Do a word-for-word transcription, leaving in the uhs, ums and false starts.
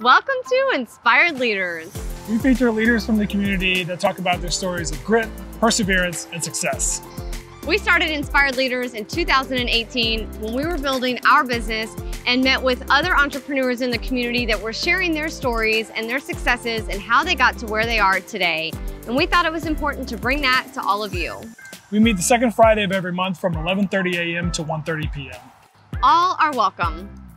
Welcome to Inspired Leaders. We feature leaders from the community that talk about their stories of grit, perseverance, and success. We started Inspired Leaders in two thousand eighteen when we were building our business and met with other entrepreneurs in the community that were sharing their stories and their successes and how they got to where they are today. And we thought it was important to bring that to all of you. We meet the second Friday of every month from eleven thirty a m to one thirty p m All are welcome.